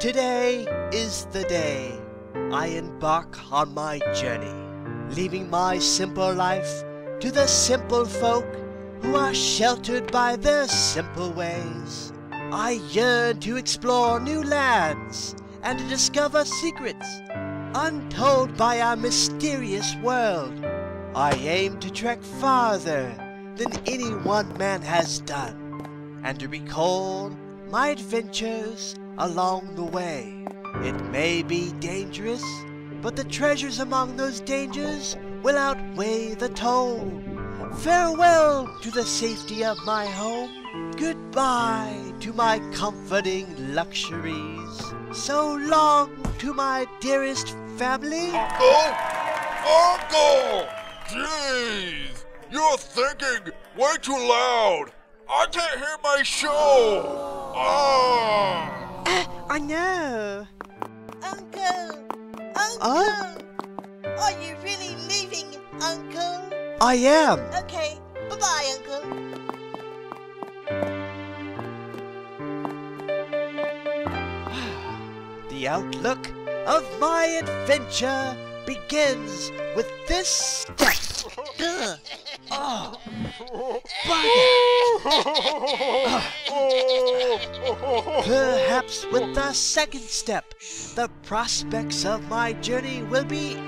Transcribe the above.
Today is the day I embark on my journey, leaving my simple life to the simple folk who are sheltered by their simple ways. I yearn to explore new lands and to discover secrets untold by our mysterious world. I aim to trek farther than any one man has done, and to record my adventures along the way. It may be dangerous, but the treasures among those dangers will outweigh the toll. Farewell to the safety of my home. Goodbye to my comforting luxuries. So long to my dearest family. Uncle! Uncle! Jeez! You're thinking way too loud. I can't hear my show. Ah! I know. Uncle! Uncle! Are you really leaving, Uncle? I am. Okay. Bye-bye, Uncle. The outlook of my adventure begins with this step. Oh, bugger. Perhaps with the second step, the prospects of my journey will be...